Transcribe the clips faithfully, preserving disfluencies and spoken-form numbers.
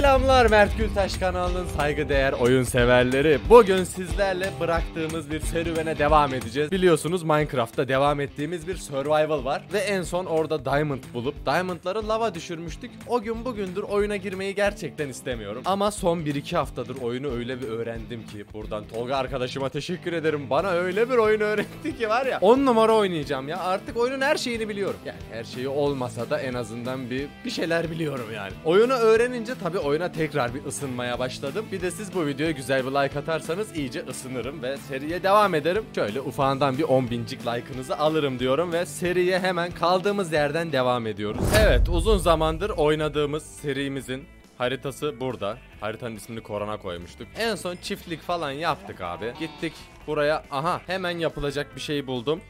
Selamlar Mert Gültaş kanalının saygıdeğer oyun severleri. Bugün sizlerle bıraktığımız bir serüvene devam edeceğiz. Biliyorsunuz Minecraft'ta devam ettiğimiz bir survival var ve en son orada diamond bulup diamondları lava düşürmüştük. O gün bugündür oyuna girmeyi gerçekten istemiyorum. Ama son bir iki haftadır oyunu öyle bir öğrendim ki, buradan Tolga arkadaşıma teşekkür ederim. Bana öyle bir oyun öğretti ki var ya, on numara oynayacağım ya. Artık oyunun her şeyini biliyorum. Yani her şeyi olmasa da en azından bir bir şeyler biliyorum yani. Oyunu öğrenince tabii oyuna tekrar bir ısınmaya başladım. Bir de siz bu videoya güzel bir like atarsanız iyice ısınırım ve seriye devam ederim. Şöyle ufağından bir on bincik like'ınızı alırım diyorum ve seriye hemen kaldığımız yerden devam ediyoruz. Evet, uzun zamandır oynadığımız serimizin haritası burada. Haritanın ismini korona koymuştuk. En son çiftlik falan yaptık abi. Gittik buraya. Aha, hemen yapılacak bir şey buldum.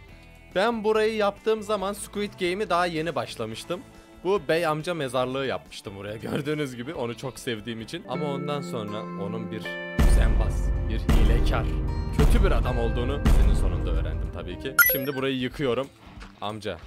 Ben burayı yaptığım zaman Squid Game'i daha yeni başlamıştım. Bu bey amca mezarlığı yapmıştım buraya, gördüğünüz gibi, onu çok sevdiğim için. Ama ondan sonra onun bir düzenbaz, bir hilekar, kötü bir adam olduğunu senin sonunda öğrendim tabii ki. Şimdi burayı yıkıyorum. Amca,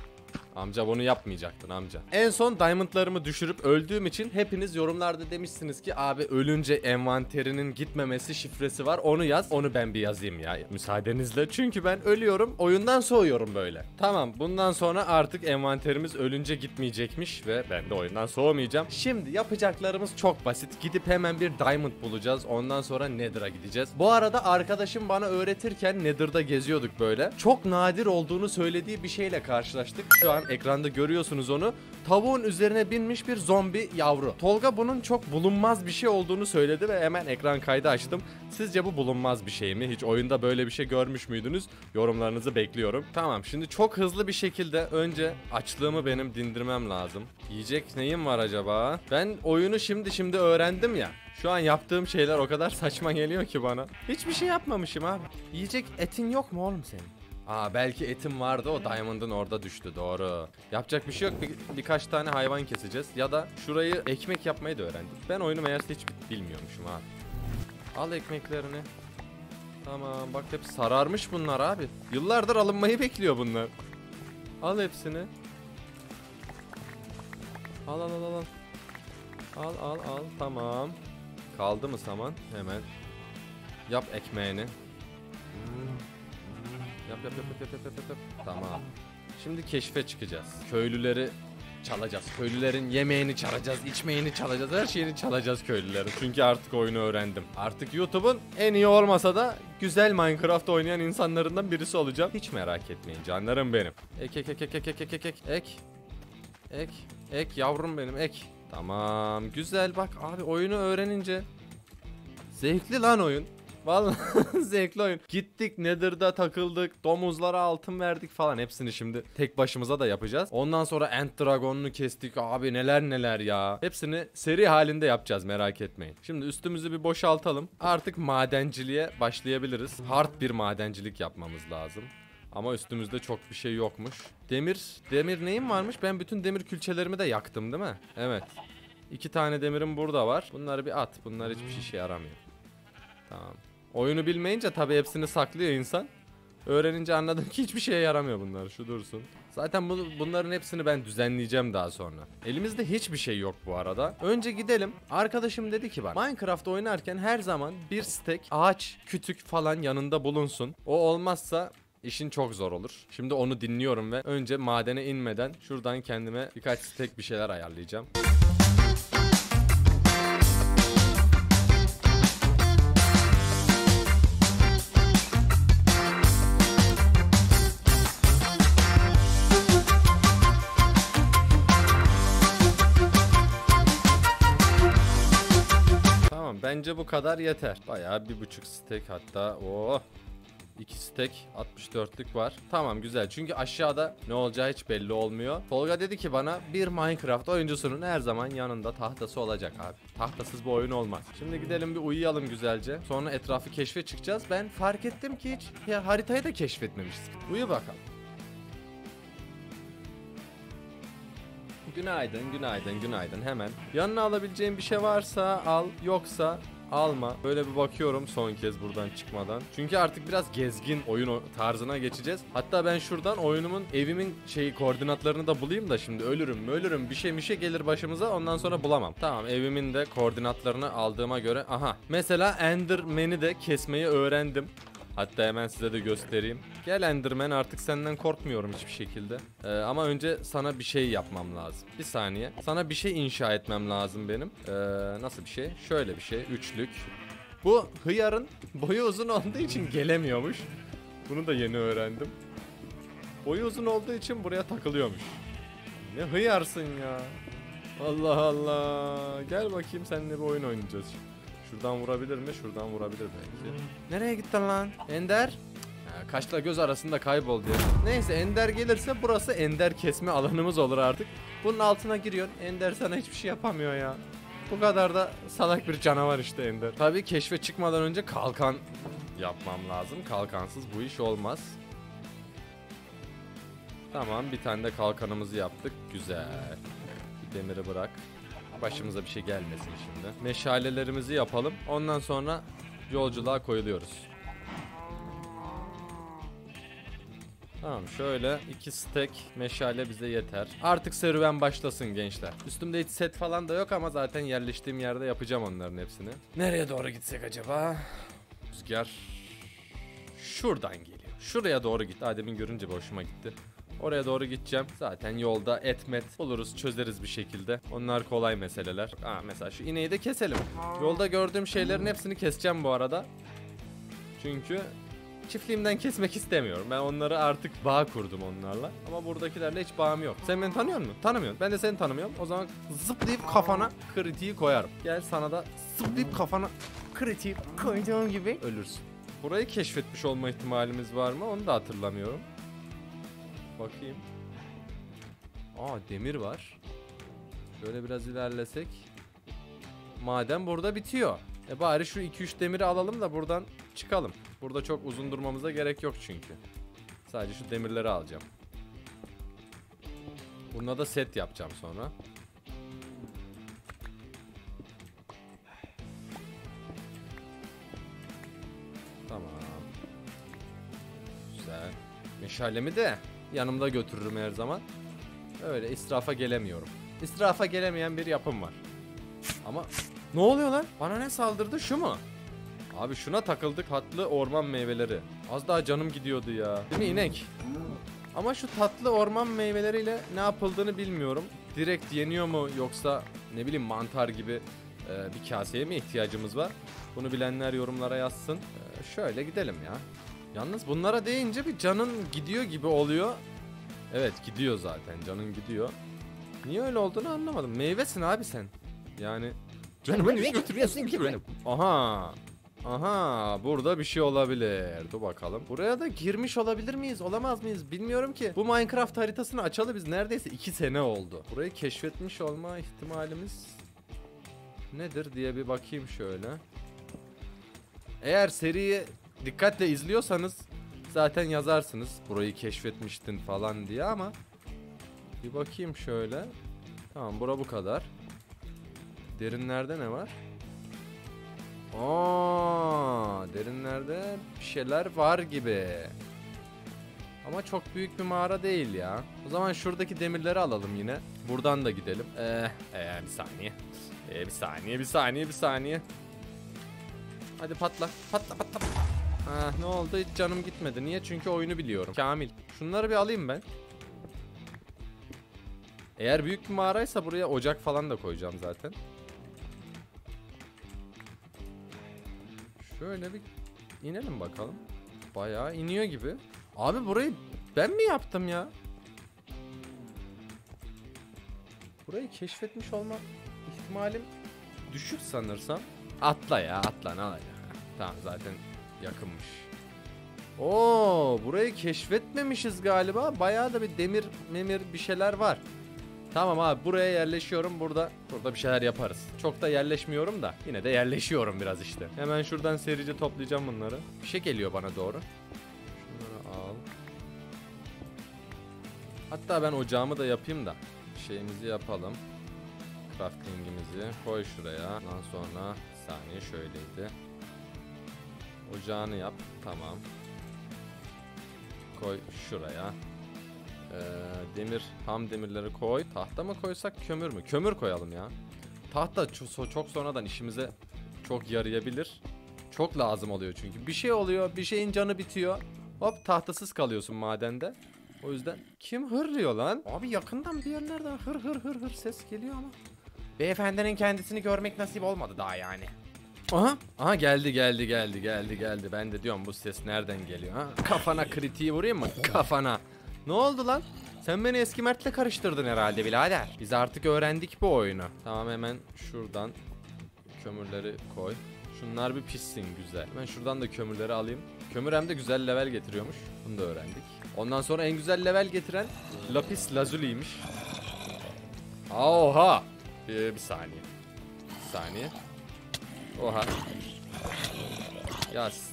amca bunu yapmayacaktın amca. En son diamondlarımı düşürüp öldüğüm için hepiniz yorumlarda demişsiniz ki abi ölünce envanterinin gitmemesi şifresi var, onu yaz. Onu ben bir yazayım ya müsaadenizle, çünkü ben ölüyorum, oyundan soğuyorum böyle. Tamam, bundan sonra artık envanterimiz ölünce gitmeyecekmiş ve ben de oyundan soğumayacağım. Şimdi yapacaklarımız çok basit. Gidip hemen bir diamond bulacağız, ondan sonra Nether'a gideceğiz. Bu arada arkadaşım bana öğretirken Nether'da geziyorduk böyle. Çok nadir olduğunu söylediği bir şeyle karşılaştık. Şu an ekranda görüyorsunuz onu. Tavuğun üzerine binmiş bir zombi yavru. Tolga bunun çok bulunmaz bir şey olduğunu söyledi ve hemen ekran kaydı açtım. Sizce bu bulunmaz bir şey mi? Hiç oyunda böyle bir şey görmüş müydünüz? Yorumlarınızı bekliyorum. Tamam, şimdi çok hızlı bir şekilde önce açlığımı benim dindirmem lazım. Yiyecek neyim var acaba? Ben oyunu şimdi şimdi öğrendim ya. Şu an yaptığım şeyler o kadar saçma geliyor ki bana. Hiçbir şey yapmamışım abi. Yiyecek etin yok mu oğlum senin? Aa, belki etim vardı, o diamond'ın orada düştü, doğru. Yapacak bir şey yok, bir, birkaç tane hayvan keseceğiz. Ya da şurayı ekmek yapmayı da öğrendim. Ben oyunu meğerse hiç bilmiyormuşum ha. Al ekmeklerini. Tamam, bak hep sararmış bunlar abi. Yıllardır alınmayı bekliyor bunlar. Al hepsini. Al al al al. Al al al, tamam. Kaldı mı saman? Hemen yap ekmeğini. Yap yap yap yap yap yap yap. Tamam. Şimdi keşfe çıkacağız. Köylüleri çalacağız. Köylülerin yemeğini çalacağız, içmeğini çalacağız, her şeyini çalacağız köylüleri. Çünkü artık oyunu öğrendim. Artık YouTube'un en iyi olmasa da güzel Minecraft oynayan insanlarından birisi olacağım. Hiç merak etmeyin canlarım benim. Ek ek ek ek ek ek ek ek ek. Ek ek yavrum benim ek. Tamam, güzel, bak abi oyunu öğrenince zevkli lan oyun. Vallahi zevkli oyun. Gittik Nether'da takıldık, domuzlara altın verdik falan. Hepsini şimdi tek başımıza da yapacağız. Ondan sonra Ender Dragon'unu kestik. Abi neler neler ya. Hepsini seri halinde yapacağız, merak etmeyin. Şimdi üstümüzü bir boşaltalım. Artık madenciliğe başlayabiliriz. Hard bir madencilik yapmamız lazım. Ama üstümüzde çok bir şey yokmuş. Demir, demir neyim varmış? Ben bütün demir külçelerimi de yaktım değil mi? Evet. İki tane demirim burada var. Bunları bir at. Bunlar hiçbir şey yaramıyor. Tamam. Oyunu bilmeyince tabii hepsini saklıyor insan. Öğrenince anladım ki hiçbir şeye yaramıyor bunlar. Şu dursun. Zaten bu, bunların hepsini ben düzenleyeceğim daha sonra. Elimizde hiçbir şey yok bu arada. Önce gidelim. Arkadaşım dedi ki bak, Minecraft oynarken her zaman bir stack ağaç, kütük falan yanında bulunsun. O olmazsa işin çok zor olur. Şimdi onu dinliyorum ve önce madene inmeden şuradan kendime birkaç stack bir şeyler ayarlayacağım. Bence bu kadar yeter. Bayağı bir buçuk stek hatta. Oo, iki stek altmış dörtlük var. Tamam, güzel, çünkü aşağıda ne olacağı hiç belli olmuyor. Tolga dedi ki bana, bir Minecraft oyuncusunun her zaman yanında tahtası olacak abi. Tahtasız bu oyun olmaz. Şimdi gidelim bir uyuyalım güzelce. Sonra etrafı keşfe çıkacağız. Ben fark ettim ki hiç ya, haritayı da keşfetmemişiz. Uyu bakalım. Günaydın, günaydın, günaydın. Hemen yanına alabileceğim bir şey varsa al, yoksa alma. Böyle bir bakıyorum son kez buradan çıkmadan. Çünkü artık biraz gezgin oyun tarzına geçeceğiz. Hatta ben şuradan oyunumun, evimin şeyi, koordinatlarını da bulayım da şimdi ölürüm ölürüm bir şey mi şey gelir başımıza, ondan sonra bulamam. Tamam, evimin de koordinatlarını aldığıma göre. Aha, mesela Enderman'i de kesmeyi öğrendim. Hatta hemen size de göstereyim. Gel Enderman, artık senden korkmuyorum hiçbir şekilde. Ee, ama önce sana bir şey yapmam lazım. Bir saniye. Sana bir şey inşa etmem lazım benim. Ee, nasıl bir şey? Şöyle bir şey. Üçlük. Bu hıyarın boyu uzun olduğu için gelemiyormuş. Bunu da yeni öğrendim. Boyu uzun olduğu için buraya takılıyormuş. Ne hıyarsın ya. Allah Allah. Gel bakayım, seninle bir oyun oynayacağız şimdi. Şuradan vurabilir mi? Şuradan vurabilir belki. Nereye gittin lan? Ender? Ha, kaşla göz arasında kayboldu ya. Neyse, Ender gelirse burası Ender kesme alanımız olur artık. Bunun altına giriyorsun. Ender sana hiçbir şey yapamıyor ya. Bu kadar da salak bir canavar işte Ender. Tabii keşfe çıkmadan önce kalkan yapmam lazım. Kalkansız bu iş olmaz. Tamam, bir tane de kalkanımızı yaptık. Güzel. Bir demiri bırak. Başımıza bir şey gelmesin şimdi. Meşalelerimizi yapalım. Ondan sonra yolculuğa koyuluyoruz. Tamam, şöyle iki stack meşale bize yeter. Artık serüven başlasın gençler. Üstümde hiç set falan da yok ama zaten yerleştiğim yerde yapacağım onların hepsini. Nereye doğru gitsek acaba? Rüzgar şuradan geliyor. Şuraya doğru git. Adem'in görünce hoşuma gitti. Oraya doğru gideceğim. Zaten yolda etmet buluruz, çözeriz bir şekilde. Onlar kolay meseleler. Aa, mesela şu ineği de keselim. Yolda gördüğüm şeylerin hepsini keseceğim bu arada. Çünkü çiftliğimden kesmek istemiyorum. Ben onları artık bağ kurdum onlarla. Ama buradakilerle hiç bağım yok. Sen beni tanıyor musun? Tanımıyorsun. Ben de seni tanımıyorum. O zaman zıplayıp kafana kritiği koyarım. Gel, sana da zıplayıp kafana kritiği koyduğum gibi ölürsün. Burayı keşfetmiş olma ihtimalimiz var mı? Onu da hatırlamıyorum. Bakayım. Aa, demir var. Şöyle biraz ilerlesek. Madem burada bitiyor. E bari şu iki üç demiri alalım da buradan çıkalım. Burada çok uzun durmamıza gerek yok çünkü. Sadece şu demirleri alacağım. Bununla da set yapacağım sonra. Tamam. Güzel. Meşalemi de yanımda götürürüm her zaman. Öyle israfa gelemiyorum. İsrafa gelemeyen bir yapım var. Ama ne oluyor lan? Bana ne saldırdı? Şu mu? Abi şuna takıldık. Tatlı orman meyveleri. Az daha canım gidiyordu ya. Değil mi inek? Ama şu tatlı orman meyveleriyle ne yapıldığını bilmiyorum. Direkt yeniyor mu, yoksa ne bileyim mantar gibi e, bir kaseye mi ihtiyacımız var? Bunu bilenler yorumlara yazsın. E, şöyle gidelim ya. Yalnız bunlara değince bir canın gidiyor gibi oluyor. Evet, gidiyor zaten, canın gidiyor. Niye öyle olduğunu anlamadım. Meyvesin abi sen. Yani canımı niye götürüyorsun ki benim? Aha. Aha, burada bir şey olabilir. Dur bakalım. Buraya da girmiş olabilir miyiz, olamaz mıyız bilmiyorum ki. Bu Minecraft haritasını açalı biz neredeyse iki sene oldu. Burayı keşfetmiş olma ihtimalimiz nedir diye bir bakayım şöyle. Eğer seriyi dikkatle izliyorsanız zaten yazarsınız burayı keşfetmiştin falan diye, ama bir bakayım şöyle. Tamam, bura bu kadar. Derinlerde ne var? Aa, derinlerde bir şeyler var gibi. Ama çok büyük bir mağara değil ya. O zaman şuradaki demirleri alalım yine. Buradan da gidelim. Ee, ee bir saniye. Ee, bir saniye, bir saniye, bir saniye. Hadi patla, patla, patla. Ha, ne oldu? Hiç canım gitmedi. Niye? Çünkü oyunu biliyorum. Kamil. Şunları bir alayım ben. Eğer büyük bir mağaraysa buraya ocak falan da koyacağım zaten. Şöyle bir inelim bakalım. Bayağı iniyor gibi. Abi burayı ben mi yaptım ya? Burayı keşfetmiş olma ihtimalim düşük sanırsam. Atla ya, atla, ne ala ya. Tamam, zaten yakınmış. Oo, burayı keşfetmemişiz galiba. Bayağı da bir demir memir bir şeyler var. Tamam abi, buraya yerleşiyorum. Burada burada bir şeyler yaparız. Çok da yerleşmiyorum da yine de yerleşiyorum biraz işte. Hemen şuradan serice toplayacağım bunları. Bir şey geliyor bana doğru. Şunları al. Hatta ben ocağımı da yapayım da şeyimizi yapalım. craftingimizi koy şuraya. Ondan sonra bir saniye şöyleydi. Ocağını yap. Tamam. Koy şuraya. Ee, demir, ham demirleri koy. Tahta mı koysak kömür mü? Kömür koyalım ya. Tahta çok sonradan işimize çok yarayabilir. Çok lazım oluyor çünkü. Bir şey oluyor. Bir şeyin canı bitiyor. Hop tahtasız kalıyorsun madende. O yüzden kim hırlıyor lan? Abi yakından bir yerlerden hır hır hır hır ses geliyor ama. Beyefendinin kendisini görmek nasip olmadı daha yani. Aha, aha geldi geldi geldi geldi geldi. Ben de diyorum bu ses nereden geliyor ha? Kafana kritiği vurayım mı? Kafana. Ne oldu lan? Sen beni eski Mert'le karıştırdın herhalde birader. Biz artık öğrendik bu oyunu. Tamam hemen şuradan kömürleri koy. Şunlar bir pişsin güzel. Ben şuradan da kömürleri alayım. Kömür hem de güzel level getiriyormuş. Bunu da öğrendik. Ondan sonra en güzel level getiren Lapis Lazuli'ymiş. Oha. Ee, bir saniye. Bir saniye. Oha. Yas.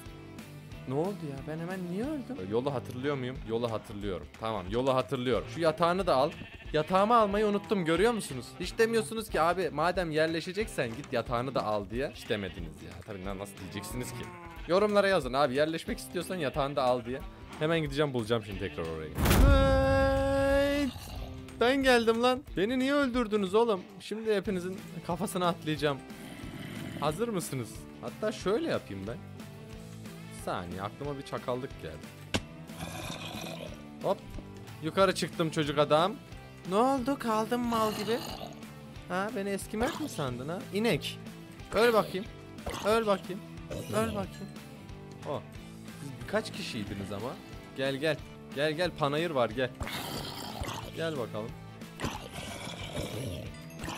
Ne oldu ya? Ben hemen niye öldüm? Yolu hatırlıyor muyum? Yolu hatırlıyorum. Tamam yolu hatırlıyorum. Şu yatağını da al. Yatağımı almayı unuttum görüyor musunuz? Hiç demiyorsunuz ki abi madem yerleşeceksen git yatağını da al diye. Hiç demediniz ya. Tabii nasıl diyeceksiniz ki? Yorumlara yazın abi yerleşmek istiyorsan yatağını da al diye. Hemen gideceğim bulacağım şimdi tekrar orayı. Ben geldim lan. Beni niye öldürdünüz oğlum? Şimdi hepinizin kafasına atlayacağım. Hazır mısınız? Hatta şöyle yapayım ben. Bir saniye aklıma bir çakallık geldi. Hop. Yukarı çıktım çocuk adam. Ne oldu? Kaldım mal gibi. Ha beni eski Mert mi sandın ha? İnek. Öl bakayım. Öl bakayım. Öl bakayım. Oh. Kaç kişiydiniz ama? Gel gel. Gel gel panayır var gel. Gel bakalım.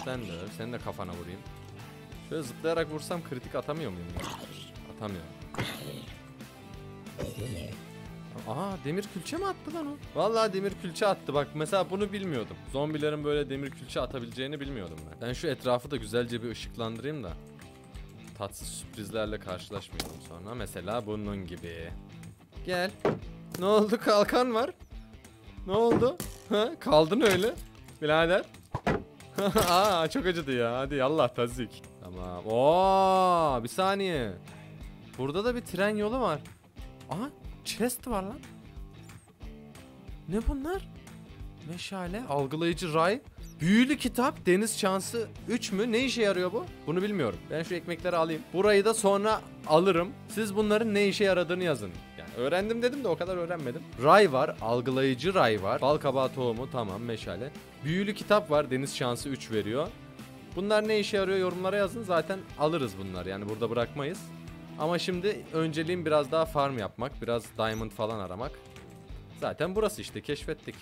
Sen de öl. Sen de kafana vurayım. Şöyle zıplayarak vursam kritik atamıyor muyum ya? Atamıyorum. Aha demir külçe mi attı lan o? Vallahi demir külçe attı bak mesela bunu bilmiyordum. Zombilerin böyle demir külçe atabileceğini bilmiyordum ben. Ben şu etrafı da güzelce bir ışıklandırayım da tatsız sürprizlerle karşılaşmayalım sonra. Mesela bunun gibi. Gel. Ne oldu kalkan var? Ne oldu? Ha, kaldın öyle. Birader. Aa çok acıdı ya. Hadi yallah tazik. Tamam. Oo, bir saniye. Burada da bir tren yolu var. Aha chest var lan. Ne bunlar? Meşale, algılayıcı ray, büyülü kitap, deniz şansı üç mü? Ne işe yarıyor bu? Bunu bilmiyorum. Ben şu ekmekleri alayım. Burayı da sonra alırım. Siz bunların ne işe yaradığını yazın. Yani öğrendim dedim de o kadar öğrenmedim. Ray var, algılayıcı ray var. Balkabağı tohumu tamam meşale. Büyülü kitap var, deniz şansı üç veriyor. Bunlar ne işe yarıyor yorumlara yazın. Zaten alırız bunlar yani burada bırakmayız. Ama şimdi önceliğim biraz daha farm yapmak. Biraz diamond falan aramak. Zaten burası işte keşfettik.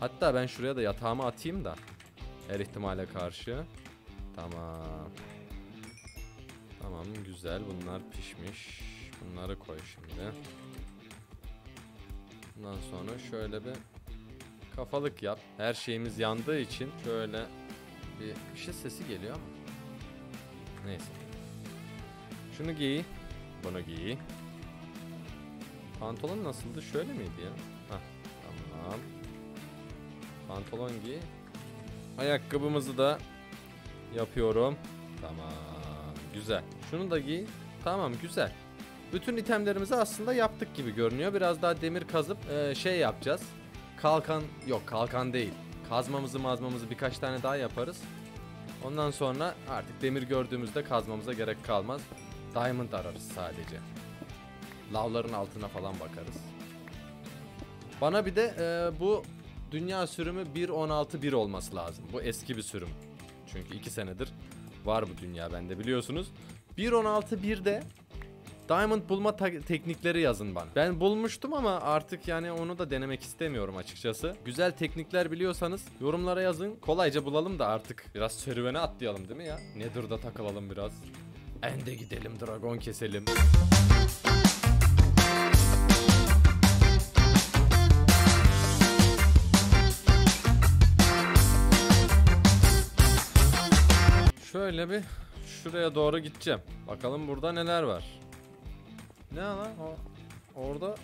Hatta ben şuraya da yatağımı atayım da. Her ihtimale karşı. Tamam. Tamam güzel bunlar pişmiş. Bunları koy şimdi. Bundan sonra şöyle bir kafalık yap. Her şeyimiz yandığı için şöyle bir, bir şey sesi geliyor ama. Neyse. Şunu giy. Bunu giy. Pantolon nasıldı? Şöyle miydi ya? Hah, tamam. Pantolon giy. Ayakkabımızı da yapıyorum. Tamam. Güzel. Şunu da giy. Tamam güzel. Bütün itemlerimizi aslında yaptık gibi görünüyor. Biraz daha demir kazıp e, şey yapacağız. Kalkan. Yok kalkan değil. Kazmamızı mazmamızı birkaç tane daha yaparız. Ondan sonra artık demir gördüğümüzde kazmamıza gerek kalmaz. Diamond ararız sadece. Lavların altına falan bakarız. Bana bir de e, bu dünya sürümü bir nokta on altı nokta bir olması lazım. Bu eski bir sürüm. Çünkü iki senedir var bu dünya bende biliyorsunuz. bir nokta on altı nokta bir'de diamond bulma teknikleri yazın bana. Ben bulmuştum ama artık yani onu da denemek istemiyorum açıkçası. Güzel teknikler biliyorsanız yorumlara yazın. Kolayca bulalım da artık biraz serüvene atlayalım değil mi ya? Nether'da takılalım biraz. End'e gidelim, dragon keselim. Şöyle bir şuraya doğru gideceğim. Bakalım burada neler var. Ne lan o? Orada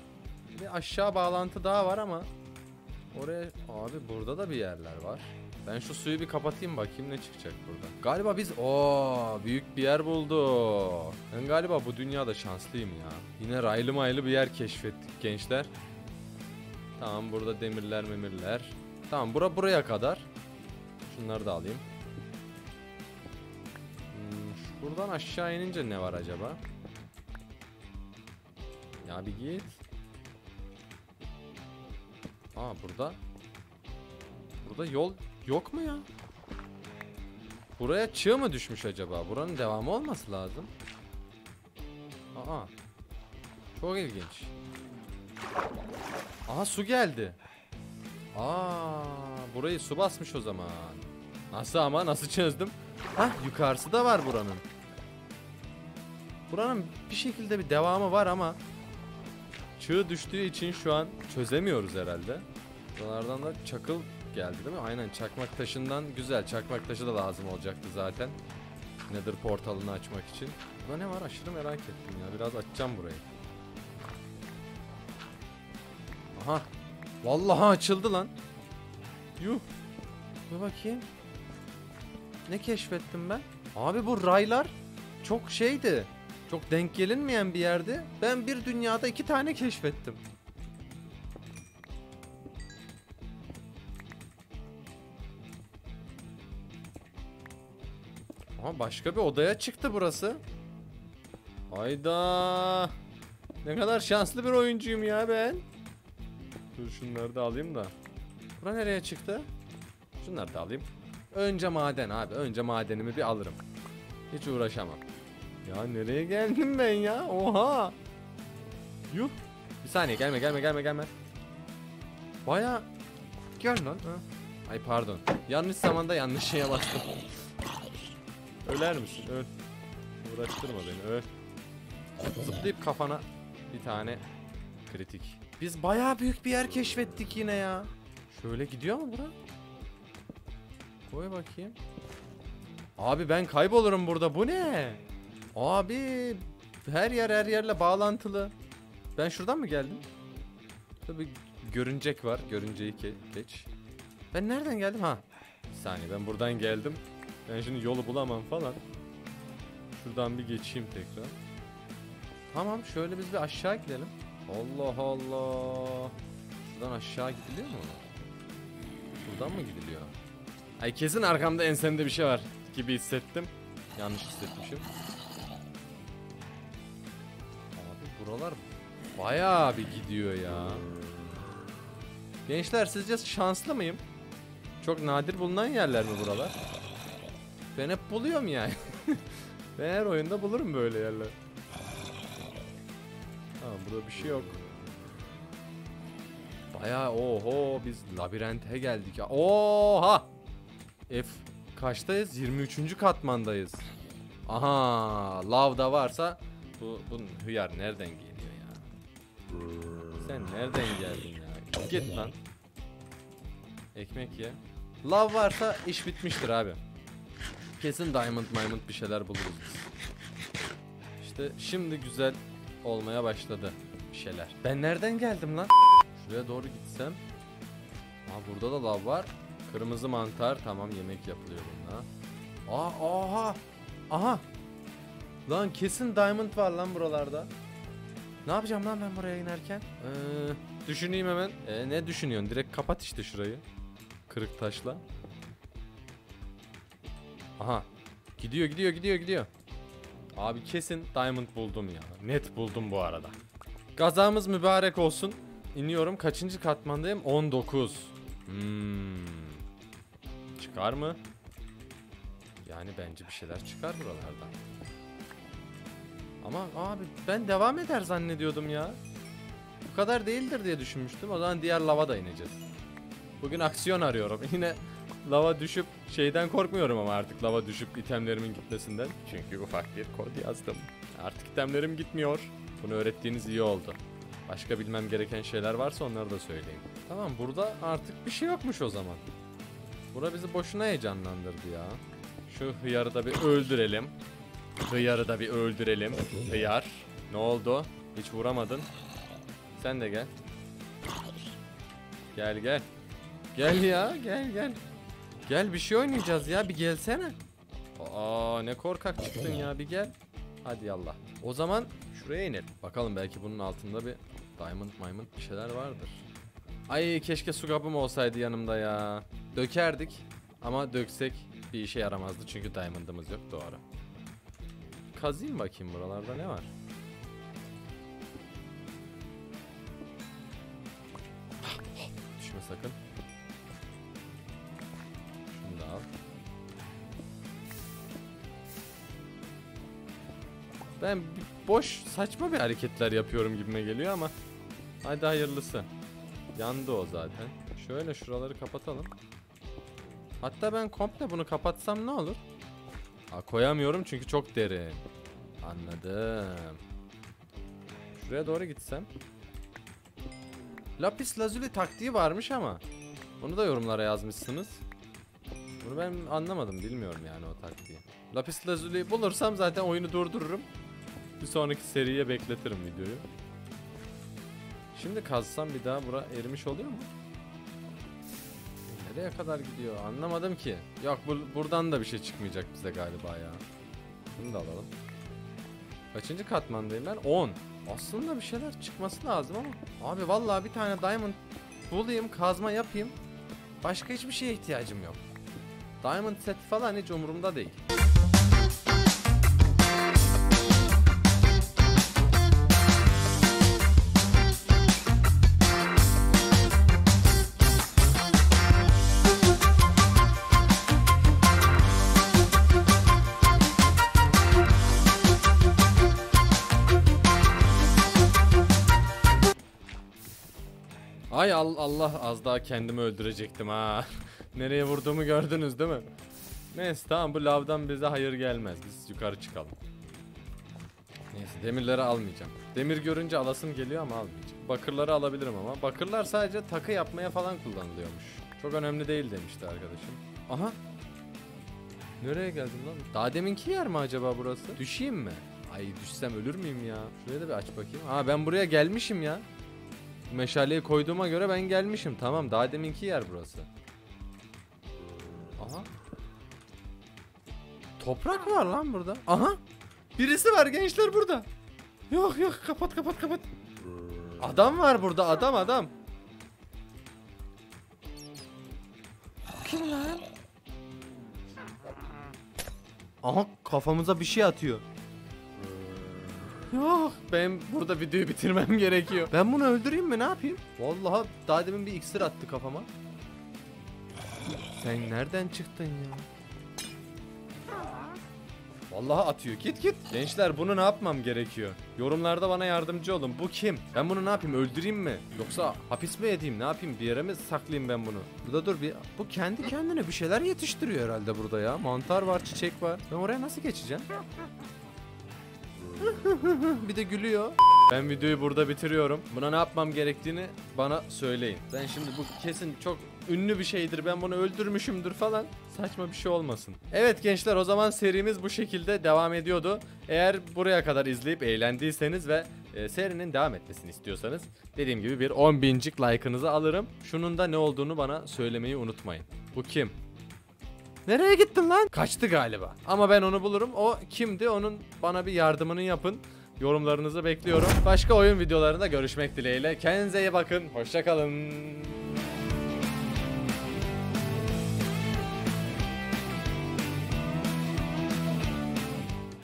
bir aşağı bağlantı daha var ama oraya abi burada da bir yerler var. Ben şu suyu bir kapatayım bakayım ne çıkacak burada. Galiba biz ooo büyük bir yer bulduk. Ben galiba bu dünyada şanslıyım ya. Yine raylı maylı bir yer keşfettik gençler. Tamam, burada demirler memirler. Tamam, bura buraya kadar. Şunları da alayım. Hmm, buradan aşağı inince ne var acaba? Ya bir git. Aa, burada. Burada yol yok mu ya? Buraya çığ mı düşmüş acaba? Buranın devamı olması lazım. Aa. Çok ilginç. Aha, su geldi. Aa, burayı su basmış o zaman. Nasıl ama, nasıl çözdüm? Hah, yukarısı da var buranın. Buranın bir şekilde bir devamı var ama çığ düştüğü için şu an çözemiyoruz herhalde. Buralardan da çakıl geldi değil mi? Aynen, çakmak taşından güzel. Çakmak taşı da lazım olacaktı zaten. Nether portalını açmak için. Burada ne var? Aşırı merak ettim ya. Biraz açacağım burayı. Aha. Vallahi açıldı lan. Yuh. Dur bakayım. Ne keşfettim ben? Abi bu raylar çok şeydi. Çok denk gelinmeyen bir yerde. Ben bir dünyada iki tane keşfettim. Aha, başka bir odaya çıktı burası. Hayda. Ne kadar şanslı bir oyuncuyum ya ben. Dur şunları da alayım da. Bura nereye çıktı? Şunları da alayım. Önce maden abi. Önce madenimi bir alırım. Hiç uğraşamam. Ya nereye geldim ben ya? Oha. Yuh. Bir saniye, gelme gelme gelme gelme. Baya. Gel lan. Ha. Ay pardon. Yanlış zamanda yanlış şeye bastım. Öler misin? Öl. Uğraştırma beni. Öl. Zıplayıp kafana bir tane kritik. Biz bayağı büyük bir yer keşfettik yine ya. Şöyle gidiyor mu bura? Koy bakayım. Abi ben kaybolurum burada. Bu ne? Abi her yer her yerle bağlantılı. Ben şuradan mı geldim? Tabii görüncek var. Görünceyi geç. Ben nereden geldim? Ha. Bir saniye, ben buradan geldim. Ben şimdi yolu bulamam falan. Şuradan bir geçeyim tekrar. Tamam, şöyle biz bir aşağı gidelim. Allah Allah. Şuradan aşağı gidiliyor mu? Buradan mı gidiliyor? Ay kesin arkamda, ensemde bir şey var gibi hissettim. Yanlış hissetmişim. Abi buralar bayağı bir gidiyor ya. Gençler, sizce şanslı mıyım? Çok nadir bulunan yerler mi buralar? Ben hep buluyorum yani. Ben her oyunda bulurum böyle yerler. Tamam, burada bir şey yok. Bayağı oho, biz labirente geldik ya. Oha! F kaçtayız? yirmi üçüncü katmandayız. Aha, lav da varsa bu bunun hıyar nereden geliyor ya? Sen nereden geldin ya? Git lan. Ekmek ye. Lav varsa iş bitmiştir abi. Kesin diamond diamond bir şeyler buluruz biz. İşte şimdi güzel olmaya başladı bir şeyler. Ben nereden geldim lan? Şuraya doğru gitsem. Aa, burada da lav var. Kırmızı mantar. Tamam, yemek yapılıyor bununla. Aa, aha. Aha. Lan kesin diamond var lan buralarda. Ne yapacağım lan ben buraya inerken? Ee, düşüneyim hemen. Ee, ne düşünüyorsun? Direkt kapat işte şurayı. Kırık taşla. Aha. Gidiyor gidiyor gidiyor gidiyor. Abi kesin diamond buldum ya. Net buldum bu arada. Gazamız mübarek olsun. İniyorum. Kaçıncı katmandayım? on dokuz. Hmm. Çıkar mı? Yani bence bir şeyler çıkar buralardan. Ama abi ben devam eder zannediyordum ya. Bu kadar değildir diye düşünmüştüm. O zaman diğer lava da ineceğiz. Bugün aksiyon arıyorum. Yine lava düşüp şeyden korkmuyorum ama artık lava düşüp itemlerimin gitmesinden. Çünkü ufak bir kod yazdım. Artık itemlerim gitmiyor. Bunu öğrettiğiniz iyi oldu. Başka bilmem gereken şeyler varsa onları da söyleyin. Tamam, burada artık bir şey yokmuş o zaman. Bura bizi boşuna heyecanlandırdı ya. Şu hıyarı da bir öldürelim. Hıyarı da bir öldürelim. Hıyar. Ne oldu? Hiç vuramadın. Sen de gel. Gel gel. Gel ya, gel gel. Gel bir şey oynayacağız ya, bir gelsene. Aa ne korkak çıktın ya, bir gel. Hadi yallah. O zaman şuraya inelim. Bakalım belki bunun altında bir diamond diamond bir şeyler vardır. Ay keşke su kabım olsaydı yanımda ya. Dökerdik ama döksek bir işe yaramazdı çünkü diamondımız yok, doğru. Kazayım bakayım buralarda ne var. Düşme sakın. Şunu da al. Ben boş saçma bir hareketler yapıyorum gibime geliyor ama hadi hayırlısı. Yandı o zaten. Şöyle şuraları kapatalım. Hatta ben komple bunu kapatsam ne olur? Aa, koyamıyorum çünkü çok derin. Anladım. Şuraya doğru gitsem. Lapis lazuli taktiği varmış ama onu da yorumlara yazmışsınız. Bunu ben anlamadım, bilmiyorum yani o taktiği. Lapis lazuli bulursam zaten oyunu durdururum. Bir sonraki seriye bekletirim videoyu. Şimdi kazsam bir daha bura erimiş oluyor mu? Nereye kadar gidiyor anlamadım ki. Yok bu, buradan da bir şey çıkmayacak bize galiba ya. Bunu da alalım. Kaçıncı katmandayım ben? on. Aslında bir şeyler çıkması lazım ama. Abi vallahi bir tane diamond bulayım, kazma yapayım. Başka hiçbir şeye ihtiyacım yok. Diamond seti falan hiç umurumda değil. Ay Allah, az daha kendimi öldürecektim ha. Nereye vurduğumu gördünüz değil mi? Neyse tamam, bu lavdan bize hayır gelmez. Biz yukarı çıkalım. Neyse demirleri almayacağım. Demir görünce alasım geliyor ama almayacağım. Bakırları alabilirim ama. Bakırlar sadece takı yapmaya falan kullanılıyormuş. Çok önemli değil demişti arkadaşım. Aha. Nereye geldim lan? Daha deminki yer mi acaba burası? Düşeyim mi? Ay düşsem ölür müyüm ya? Şuraya da bir aç bakayım. Aa ben buraya gelmişim ya. Meşaleyi koyduğuma göre ben gelmişim. Tamam, daha deminki yer burası. Aha. Toprak var lan burada. Aha. Birisi var gençler burada. Yok yok, kapat kapat kapat. Adam var burada, adam adam. Kim lan? Aha kafamıza bir şey atıyor. Yok ben burada videoyu bitirmem gerekiyor. Ben bunu öldüreyim mi, ne yapayım? Vallahi daha demin bir iksir attı kafama. Sen nereden çıktın ya? Vallahi atıyor, git git. Gençler bunu ne yapmam gerekiyor? Yorumlarda bana yardımcı olun. Bu kim? Ben bunu ne yapayım, öldüreyim mi? Yoksa hapis mi edeyim, ne yapayım? Bir yere mi saklayayım ben bunu? Burada dur bir. Bu kendi kendine bir şeyler yetiştiriyor herhalde burada ya. Mantar var, çiçek var. Ben oraya nasıl geçeceğim? Bir de gülüyor. Ben videoyu burada bitiriyorum. Buna ne yapmam gerektiğini bana söyleyin. Ben şimdi bu kesin çok ünlü bir şeydir. Ben bunu öldürmüşümdür falan. Saçma bir şey olmasın. Evet gençler, o zaman serimiz bu şekilde devam ediyordu. Eğer buraya kadar izleyip eğlendiyseniz ve e, serinin devam etmesini istiyorsanız dediğim gibi bir on bincik like'ınızı alırım. Şunun da ne olduğunu bana söylemeyi unutmayın. Bu kim? Nereye gittin lan? Kaçtı galiba. Ama ben onu bulurum. O kimdi? Onun bana bir yardımını yapın. Yorumlarınızı bekliyorum. Başka oyun videolarında görüşmek dileğiyle. Kendinize iyi bakın. Hoşça kalın.